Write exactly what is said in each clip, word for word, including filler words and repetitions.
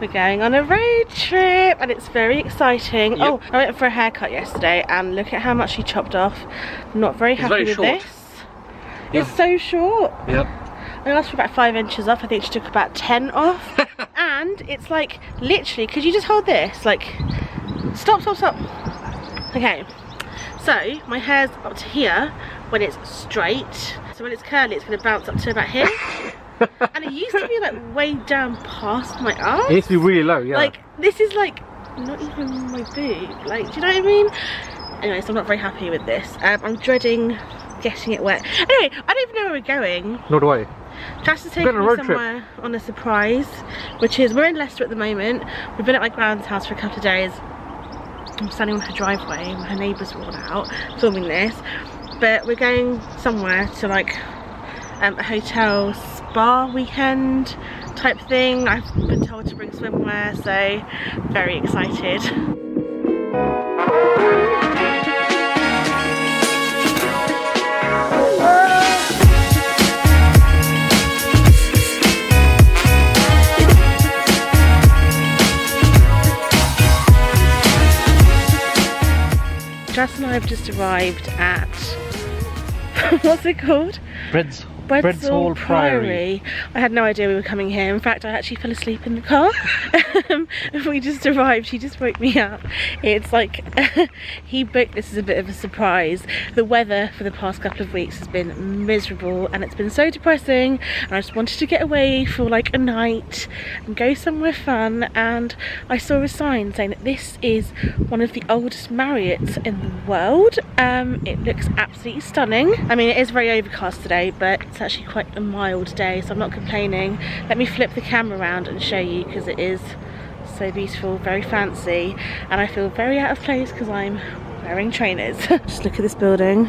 We're going on a road trip and it's very exciting. Yep. Oh, I went for a haircut yesterday and look at how much he chopped off. I'm not very happy with this. Yeah. It's so short. Yep. I asked for about five inches off. I think she took about ten off. And it's like, literally, could you just hold this? Like, stop, stop, stop. Okay. So, my hair's up to here when it's straight. So when it's curly, it's going to bounce up to about here. And it used to be like way down past my arm. It used to be really low, yeah. Like, this is like not even my boob. Like, do you know what I mean? Anyway, so I'm not very happy with this. Um, I'm dreading getting it wet. Anyway, I don't even know where we're going. Nor do I. Cass is taking me somewhere trip. on a surprise, which is we're in Leicester at the moment. We've been at my grand's house for a couple of days. I'm standing on her driveway and her neighbours were all out filming this. But we're going somewhere to like um, a hotel spa weekend type thing. I've been told to bring swimwear, so very excited. Jess and I have just arrived at, what's it called? Breads. Breadsall Priory. Priory. I had no idea we were coming here. In fact, I actually fell asleep in the car. um, we just arrived. He just woke me up. It's like he booked this as a bit of a surprise. The weather for the past couple of weeks has been miserable and it's been so depressing. And I just wanted to get away for like a night and go somewhere fun. And I saw a sign saying that this is one of the oldest Marriotts in the world. Um, it looks absolutely stunning. I mean, it is very overcast today, but it's actually quite a mild day, so I'm not complaining. Let me flip the camera around and show you because it is so beautiful, very fancy, and I feel very out of place because I'm wearing trainers. Just look at this building.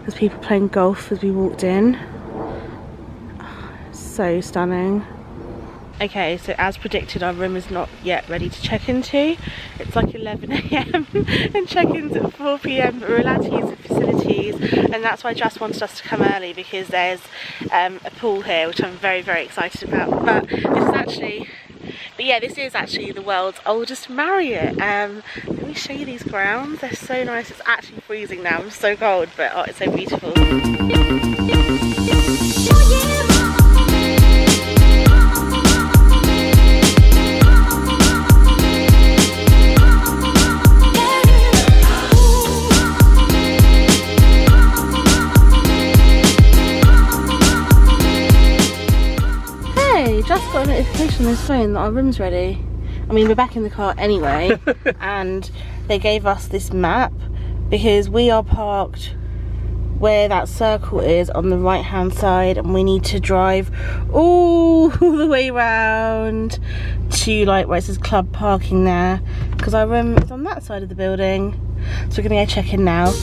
There's people playing golf as we walked in. So stunning. Okay, so as predicted, our room is not yet ready to check into. It's like eleven A M and check-in's at four P M, but we're allowed to use the facilities, and that's why Jess wanted us to come early because there's um, a pool here, which I'm very, very excited about. But this is actually, but yeah, this is actually the world's oldest Marriott. Um, let me show you these grounds. They're so nice. It's actually freezing now. I'm so cold, but oh, it's so beautiful. Just got a notification on his phone that our room's ready. I mean, we're back in the car anyway, and they gave us this map because we are parked where that circle is on the right hand side, and we need to drive all the way round to like where it says club parking there because our room is on that side of the building. So we're gonna go check in now.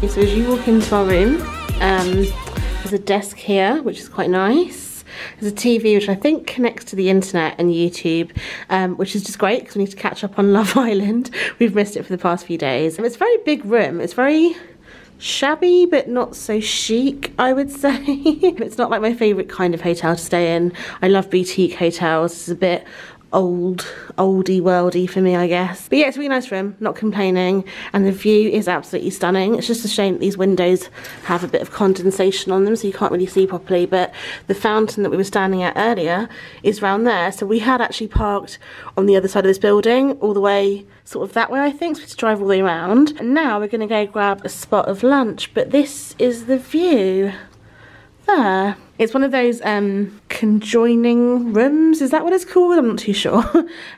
So as you walk into our room, um, there's a desk here, which is quite nice. There's a T V, which I think connects to the internet and YouTube, um, which is just great because we need to catch up on Love Island. We've missed it for the past few days. It's a very big room. It's very shabby, but not so chic, I would say. It's not like my favourite kind of hotel to stay in. I love boutique hotels. It's a bit old, oldie worldy for me, I guess. But yeah, it's a really nice room, not complaining, and the view is absolutely stunning. It's just a shame that these windows have a bit of condensation on them, so you can't really see properly, but the fountain that we were standing at earlier is round there, so we had actually parked on the other side of this building, all the way sort of that way, I think, so we had to drive all the way around. And now we're going to go grab a spot of lunch, but this is the view. there. It's one of those um, conjoining rooms, is that what it's called? I'm not too sure.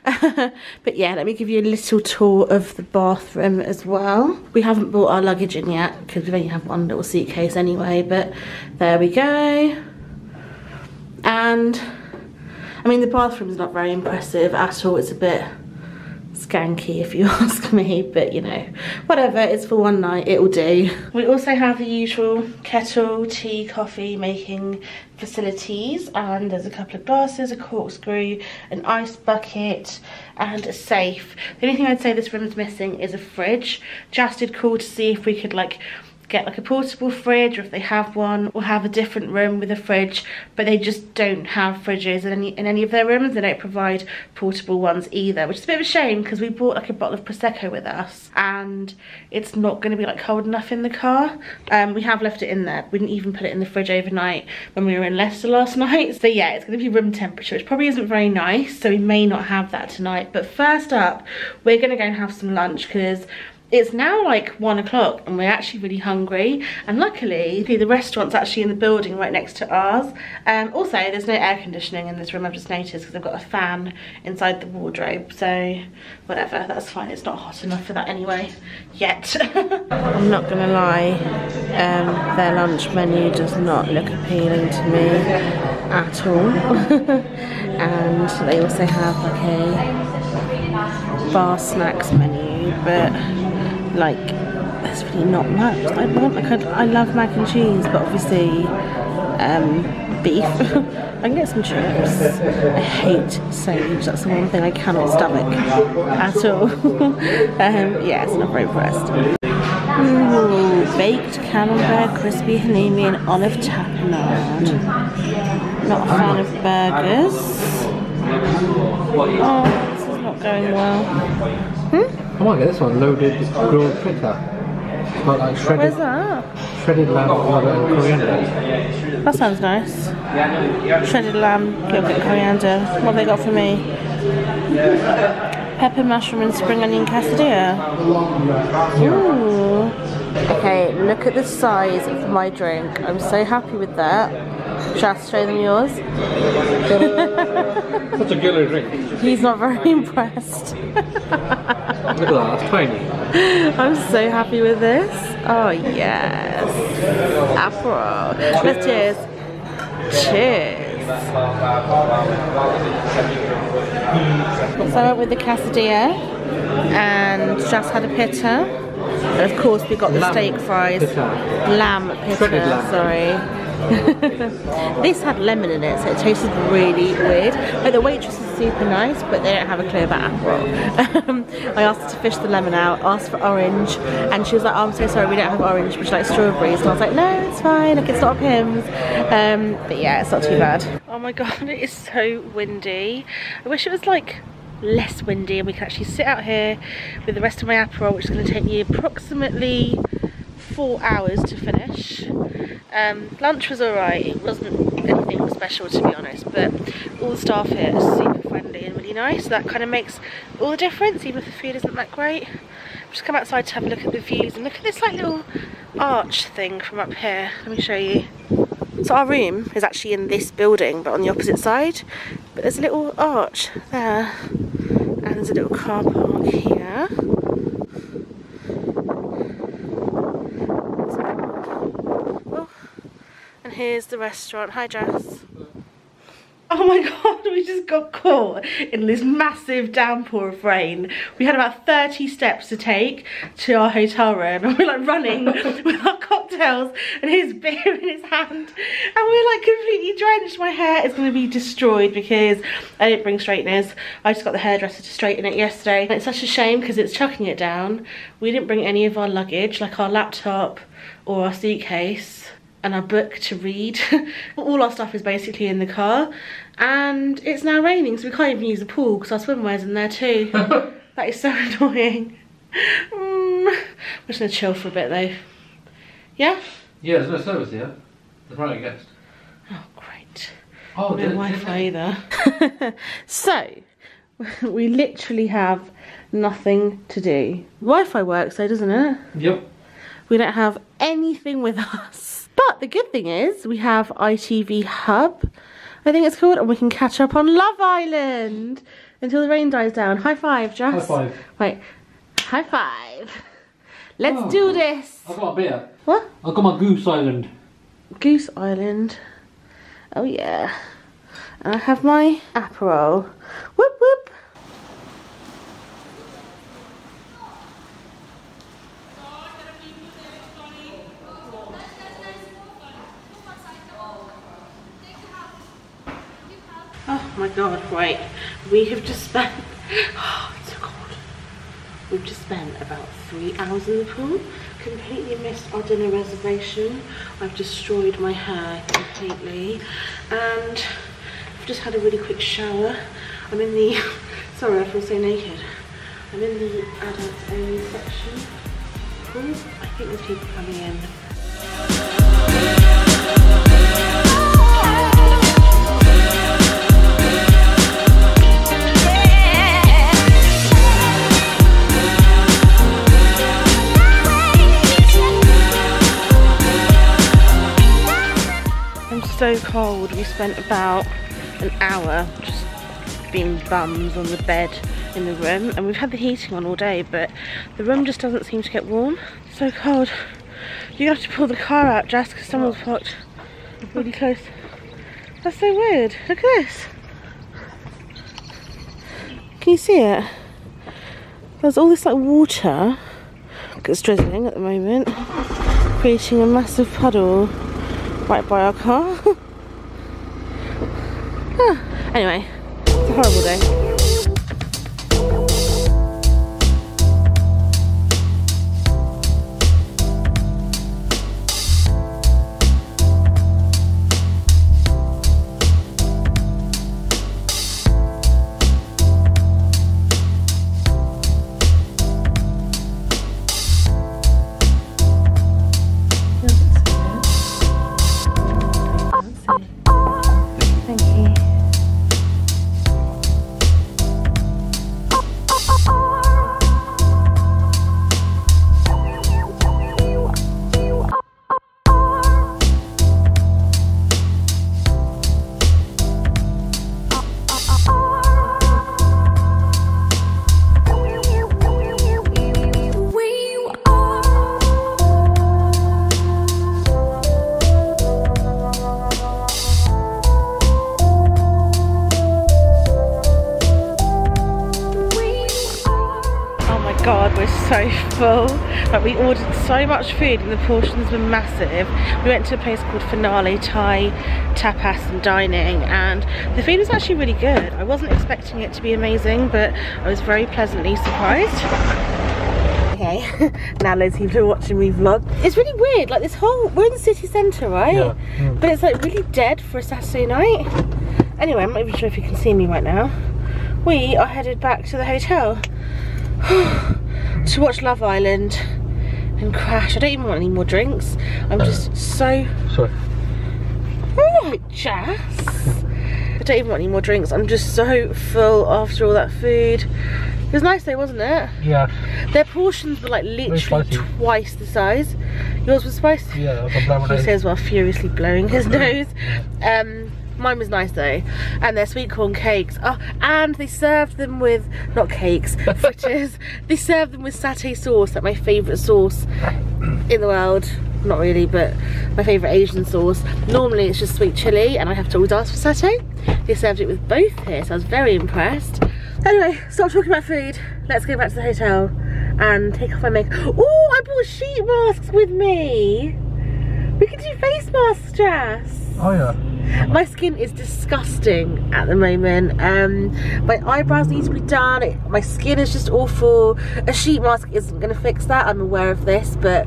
But yeah, let me give you a little tour of the bathroom as well. We haven't brought our luggage in yet because we only have one little suitcase anyway, but there we go. And I mean, the bathroom's not very impressive at all. It's a bit skanky if you ask me, but you know, whatever, it's for one night, it'll do. We also have the usual kettle, tea, coffee making facilities, and there's a couple of glasses, a corkscrew, an ice bucket, and a safe. The only thing I'd say this room's missing is a fridge. Just did call to see if we could like get like a portable fridge, or if they have one, or have a different room with a fridge, but they just don't have fridges in any, in any of their rooms. They don't provide portable ones either, which is a bit of a shame because we brought like a bottle of Prosecco with us and it's not going to be like cold enough in the car. Um, we have left it in there. We didn't even put it in the fridge overnight when we were in Leicester last night. So yeah, it's going to be room temperature, which probably isn't very nice, so we may not have that tonight. But first up, we're going to go and have some lunch because it's now like one o'clock and we're actually really hungry, and luckily the restaurant's actually in the building right next to ours. Um, also, there's no air conditioning in this room, I've just noticed, because I've got a fan inside the wardrobe, so whatever, that's fine. It's not hot enough for that anyway, yet. I'm not gonna lie, um, their lunch menu does not look appealing to me at all. And they also have like a bar snacks menu, but like there's really not much I want. Like I, I love mac and cheese, but obviously um, beef. I can get some chips. I hate sage. That's the one thing I cannot stomach at all. um, yeah, it's not very impressed. Ooh, baked camembert, crispy halloumi, and olive tapenade. Not a fan of burgers. Oh, this is not going well. Hmm? I might get this one, loaded grilled fritter. It's got like shredded. Where's that? Shredded lamb, yogurt and coriander. That sounds nice. Shredded lamb, yogurt, coriander. What have they got for me? Pepper, mushroom and spring onion quesadilla. Ooh. Okay, look at the size of my drink. I'm so happy with that. Shall I show them yours? Such a gilly drink. He's not very impressed. Look at that, that's tiny. I'm so happy with this. Oh yes. Aperol. Let's cheers. Cheers. So I went with the quesadilla and just had a pita. And of course we got the lamb steak fries. Pita. Lamb pita, lamb. Sorry. This had lemon in it, so it tasted really weird. Like the waitress is super nice, but they don't have a clue about Aperol. um, I asked her to fish the lemon out, asked for orange, and she was like, oh, I'm so sorry, we don't have orange, would you like strawberries? And I was like, no, it's fine, like, it's not Pimm's. Um, but yeah, it's not too bad. Oh my god, it is so windy. I wish it was like less windy and we could actually sit out here with the rest of my Aperol, which is going to take me approximately four hours to finish. Um, lunch was alright, it wasn't anything special to be honest, but all the staff here are super friendly and really nice, so that kind of makes all the difference, even if the food isn't that great. I've just come outside to have a look at the views, and look at this like little arch thing from up here, let me show you. So our room is actually in this building, but on the opposite side, but there's a little arch there, and there's a little car park here. Here's the restaurant. Hi, Jess. Oh my god, we just got caught in this massive downpour of rain. We had about thirty steps to take to our hotel room, and we're like running with our cocktails and his beer in his hand, and we're like completely drenched. My hair is going to be destroyed because I didn't bring straighteners. I just got the hairdresser to straighten it yesterday, and it's such a shame because it's chucking it down. We didn't bring any of our luggage, like our laptop or our suitcase, and our book to read. All our stuff is basically in the car, and it's now raining, so we can't even use the pool because our swimwear's in there too. That is so annoying. Mm. We're just gonna chill for a bit though. Yeah? Yeah, there's no service here. That's right, I guessed. Oh, great. Oh, no Wi-Fi either. So, we literally have nothing to do. Wi-Fi works though, doesn't it? Yep. We don't have anything with us. But the good thing is we have I T V Hub, I think it's called, and we can catch up on Love Island until the rain dies down. High five, Jess. High five. Wait, high five. Let's oh, do this. I've got a beer. What? I've got my Goose Island. Goose Island. Oh yeah. And I have my Aperol. Whoop whoop. Oh my god, right. We have just spent, oh, it's so cold. We've just spent about three hours in the pool. Completely missed our dinner reservation. I've destroyed my hair completely. And I've just had a really quick shower. I'm in the, sorry, I feel so naked. I'm in the adult only section. Pool. I think there's people coming in. So cold. We spent about an hour just being bums on the bed in the room, and we've had the heating on all day, but the room just doesn't seem to get warm. It's so cold. You have to pull the car out, Jess, because someone's parked really close. That's so weird. Look at this. Can you see it? There's all this like water. It's drizzling at the moment, creating a massive puddle right by our car. Huh. Anyway, it's a horrible day. So full, like we ordered so much food and the portions were massive. We went to a place called Finale Thai Tapas and Dining, and the food was actually really good. I wasn't expecting it to be amazing, but I was very pleasantly surprised. Okay, now loads of people are watching me vlog. It's really weird, like this whole, we're in the city centre, right? Yeah. Mm. But it's like really dead for a Saturday night. Anyway, I'm not even sure if you can see me right now. We are headed back to the hotel to watch Love Island and crash. I don't even want any more drinks. I'm just so... Sorry. Oh, Jess. I don't even want any more drinks. I'm just so full after all that food. It was nice though, wasn't it? Yeah. Their portions were like literally twice the size. Yours was spicy? Yeah, I was blowing. He says while furiously blowing his nose. Um, Mine was nice though, and their sweet corn cakes. Oh, and they served them with, not cakes, fritters. They served them with satay sauce, like my favourite sauce in the world. Not really, but my favourite Asian sauce. Normally it's just sweet chilli, and I have to always ask for satay. They served it with both here, so I was very impressed. Anyway, stop talking about food. Let's go back to the hotel and take off my makeup. Oh, I brought sheet masks with me. We can do face masks, Jess. Oh yeah. My skin is disgusting at the moment. Um, my eyebrows need to be done. It, my skin is just awful. A sheet mask isn't going to fix that. I'm aware of this, but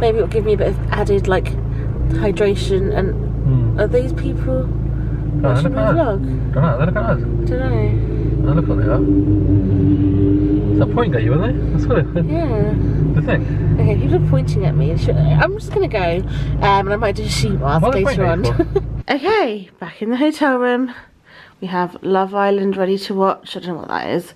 maybe it'll give me a bit of added like hydration. And mm. Are these people watching my vlog? Don't look at us. I don't know. I look at they are. It's not pointing at you, are they? That's what it is. Yeah. The thing. Okay, people are pointing at me. I'm just gonna go, um, and I might do a sheet mask later on. Okay, back in the hotel room. We have Love Island ready to watch. I don't know what that is.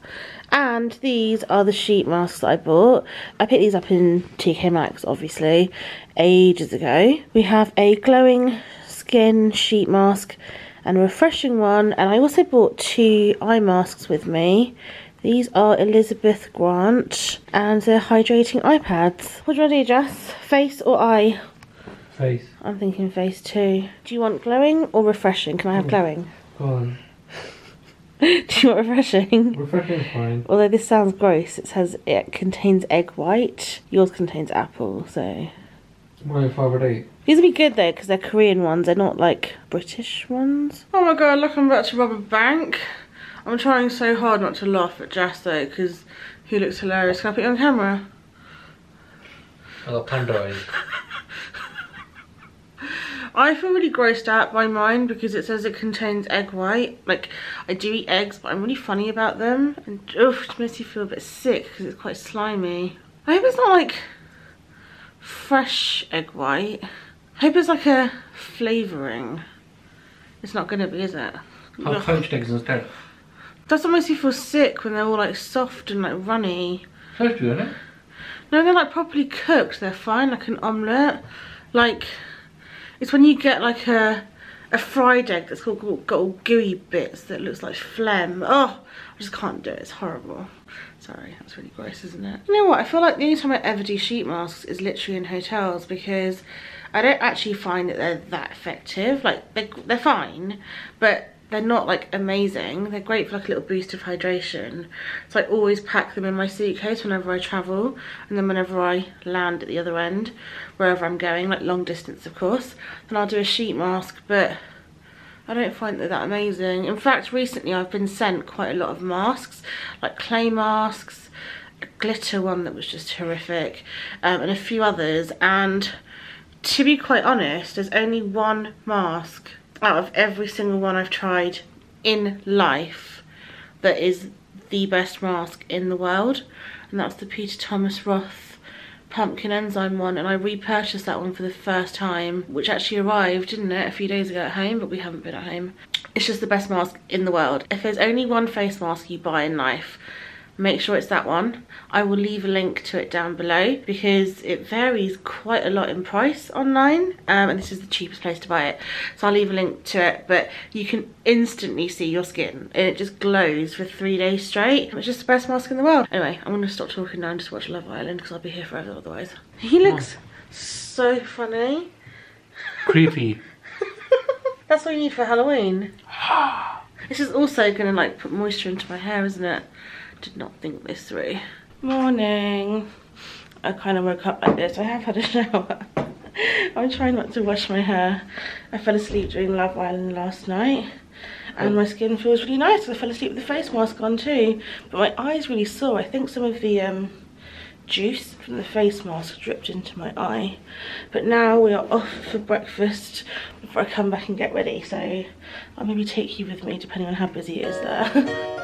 And these are the sheet masks that I bought. I picked these up in T K Maxx, obviously, ages ago. We have a glowing skin sheet mask and a refreshing one. And I also bought two eye masks with me. These are Elizabeth Grant, and they're hydrating eye pads. What do you want to do, Jess? Face or eye? Face. I'm thinking face too. Do you want glowing or refreshing? Can I have glowing? Go on. Do you want refreshing? Refreshing is fine. Although this sounds gross, it says it contains egg white. Yours contains apple, so... My favourite. These would be good though, because they're Korean ones. They're not like British ones. Oh my god, look, I'm about to rob a bank. I'm trying so hard not to laugh at Jess though, because he looks hilarious. Can I put you on camera? I got panda eyes. I feel really grossed out by mine because it says it contains egg white. Like, I do eat eggs, but I'm really funny about them. And oof, it makes me feel a bit sick because it's quite slimy. I hope it's not like fresh egg white. I hope it's like a flavouring. It's not going to be, is it? I'll poached eggs instead. That's what makes me feel sick when they're all like soft and like runny. Toasted, isn't it? No, they're like properly cooked. They're fine, like an omelette. Like... It's when you get like a a fried egg that's got, got, got all gooey bits that looks like phlegm. Oh, I just can't do it. It's horrible. Sorry, that's really gross, isn't it? You know what? I feel like the only time I ever do sheet masks is literally in hotels because I don't actually find that they're that effective. Like, they're, they're fine, but they're not like amazing. They're great for like a little boost of hydration. So I always pack them in my suitcase whenever I travel, and then whenever I land at the other end, wherever I'm going, like long distance of course, then I'll do a sheet mask, but I don't find that that amazing. In fact, recently I've been sent quite a lot of masks, like clay masks, a glitter one that was just horrific, um, and a few others, and to be quite honest, there's only one mask out of every single one I've tried in life that is the best mask in the world, and that's the Peter Thomas Roth pumpkin enzyme one, and I repurchased that one for the first time, which actually arrived, didn't it, a few days ago at home, but we haven't been at home. It's just the best mask in the world. If there's only one face mask you buy in life, make sure it's that one. I will leave a link to it down below because it varies quite a lot in price online, um, and this is the cheapest place to buy it. So I'll leave a link to it, but you can instantly see your skin and it just glows for three days straight. It's just the best mask in the world. Anyway, I'm going to stop talking now and just watch Love Island because I'll be here forever otherwise. He looks oh. so funny. Creepy. That's what you need for Halloween. This is also going to like put moisture into my hair, isn't it? Did not think this through. Morning. I kind of woke up like this. I have had a shower. I'm trying not to wash my hair. I fell asleep during Love Island last night and my skin feels really nice. I fell asleep with the face mask on too, but my eyes really sore. I think some of the um, juice from the face mask dripped into my eye. But now we are off for breakfast before I come back and get ready, so I'll maybe take you with me depending on how busy it is there.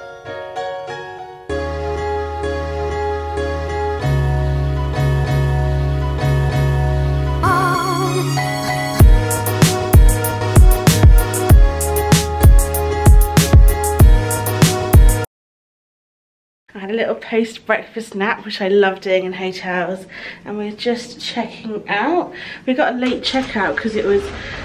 A little post-breakfast nap, which I love doing in hotels, and we're just checking out. We got a late checkout because it was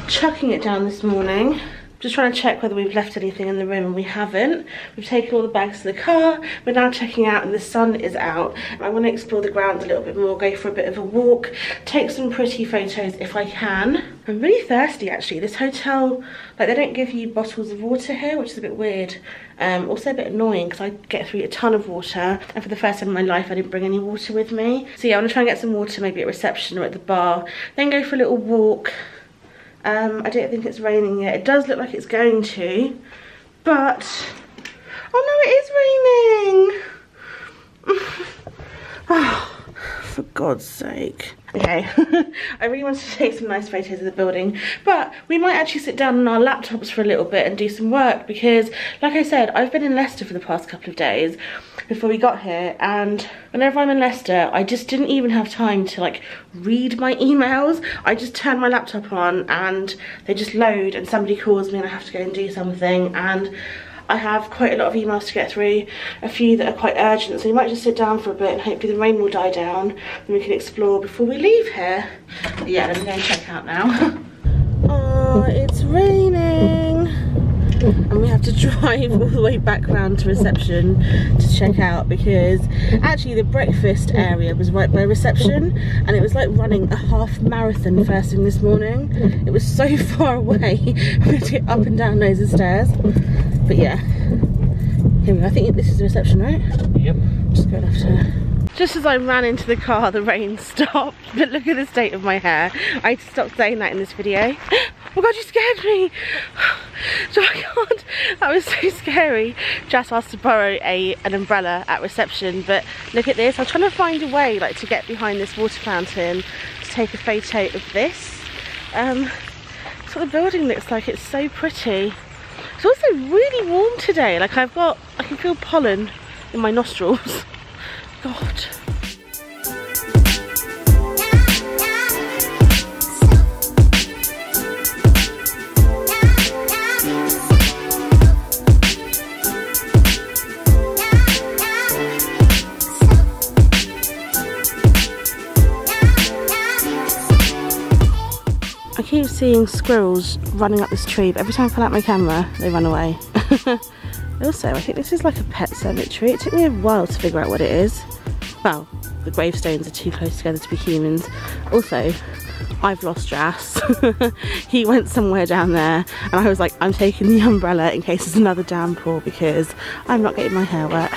chucking it down this morning. Just trying to check whether we've left anything in the room, and we haven't. We've taken all the bags to the car. We're now checking out and the sun is out. I want to explore the grounds a little bit more, go for a bit of a walk, take some pretty photos if I can. I'm really thirsty actually. This hotel, like they don't give you bottles of water here, which is a bit weird. Um, also a bit annoying because I get through a ton of water, and for the first time in my life I didn't bring any water with me. So yeah, I'm gonna try and get some water maybe at reception or at the bar, then go for a little walk. Um, I don't think it's raining yet. It does look like it's going to, but... Oh no, it is raining! Oh, for God's sake. Okay, I really wanted to take some nice photos of the building, but we might actually sit down on our laptops for a little bit and do some work because, like I said, I've been in Leicester for the past couple of days before we got here, and whenever I'm in Leicester, I just didn't even have time to, like, read my emails. I just turn my laptop on and they just load and somebody calls me and I have to go and do something, and... I have quite a lot of emails to get through, a few that are quite urgent, so you might just sit down for a bit and hopefully the rain will die down and we can explore before we leave here. But yeah, let me go and check out now. Oh, it's raining and we have to drive all the way back round to reception to check out, because actually the breakfast area was right by reception and it was like running a half marathon first thing this morning. It was so far away, we had to get up and down loads of stairs. But yeah, here we go. I think this is the reception, right? Yep. Just going after. Just as I ran into the car, the rain stopped, but look at the state of my hair. I had to stop saying that in this video. Oh god, you scared me! So I can't, that was so scary. Jas asked to borrow a, an umbrella at reception, but look at this. I'm trying to find a way like to get behind this water fountain to take a photo of this. Um, that's what the building looks like, it's so pretty. It's also really warm today, like I've got, I can feel pollen in my nostrils. God. I keep seeing squirrels running up this tree, but every time I pull out my camera, they run away. Also, I think this is like a pet cemetery. It took me a while to figure out what it is. Well, the gravestones are too close together to be humans. Also, I've lost Jas. He went somewhere down there and I was like, I'm taking the umbrella in case there's another downpour because I'm not getting my hair wet.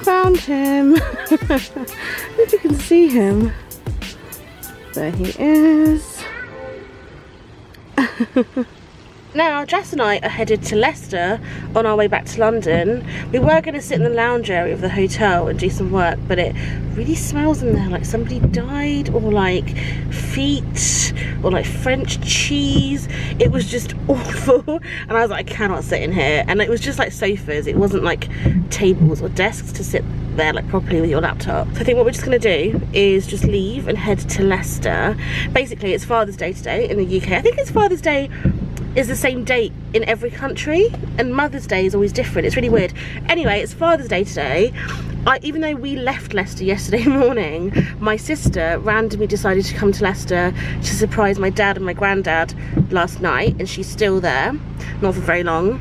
Found him. I think you can see him. There he is. Now, Jas and I are headed to Leicester on our way back to London. We were going to sit in the lounge area of the hotel and do some work, but it really smells in there like somebody died, or like feet, or like French cheese. It was just awful. And I was like, I cannot sit in here. And it was just like sofas. It wasn't like tables or desks to sit there like properly with your laptop. So I think what we're just going to do is just leave and head to Leicester. Basically, it's Father's Day today in the U K. I think it's Father's Day is the same date in every country, and Mother's Day is always different. It's really weird. Anyway, it's Father's Day today. I, even though we left Leicester yesterday morning, my sister randomly decided to come to Leicester to surprise my dad and my granddad last night, and she's still there, not for very long.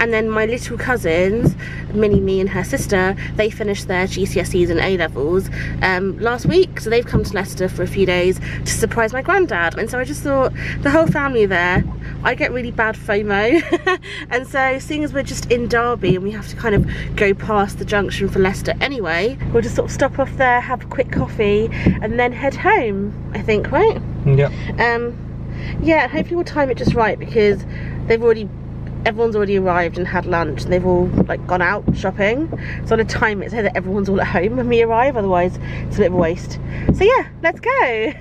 And then my little cousins, Minnie, me and her sister, they finished their G C S Es and A levels um, last week, so they've come to Leicester for a few days to surprise my granddad. And so I just thought, the whole family there, I get really bad FOMO. And so seeing as we're just in Derby and we have to kind of go past the junction for Leicester anyway, we'll just sort of stop off there, have a quick coffee and then head home, I think, right? Yeah. Um, yeah, hopefully we'll time it just right, because they've already, everyone's already arrived and had lunch and they've all like gone out shopping, so I'm gonna time it so that everyone's all at home when we arrive, otherwise it's a bit of a waste. So yeah, let's go.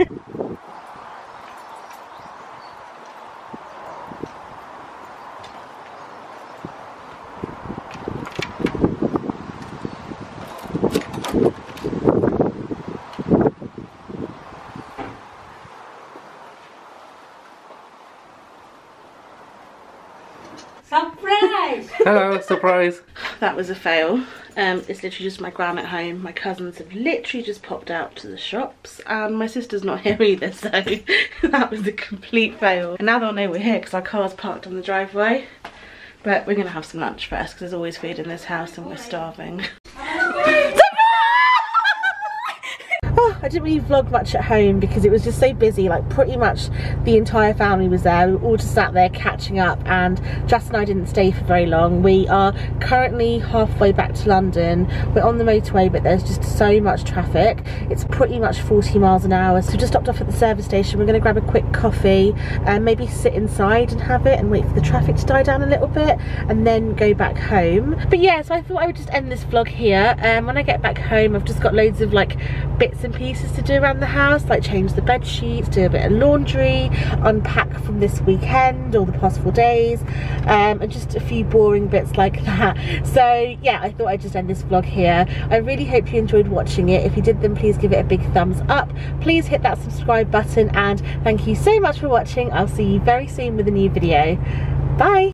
Surprise! Hello, surprise! That was a fail. Um, it's literally just my gran at home. My cousins have literally just popped out to the shops and my sister's not here either, so that was a complete fail. And now they'll know we're here because our car's parked on the driveway. But we're going to have some lunch first because there's always food in this house and we're starving. I didn't really vlog much at home because it was just so busy, like pretty much the entire family was there. We were all just sat there catching up, and Jas and I didn't stay for very long. We are currently halfway back to London. We're on the motorway, but there's just so much traffic. It's pretty much forty miles an hour. So we just stopped off at the service station. We're going to grab a quick coffee and maybe sit inside and have it and wait for the traffic to die down a little bit and then go back home. But yeah, so I thought I would just end this vlog here. Um, when I get back home, I've just got loads of like bits and pieces places to do around the house, like change the bed sheets, do a bit of laundry, unpack from this weekend or the past four days, um, and just a few boring bits like that. So yeah, I thought I'd just end this vlog here. I really hope you enjoyed watching it. If you did, then please give it a big thumbs up. Please hit that subscribe button, and thank you so much for watching. I'll see you very soon with a new video. Bye.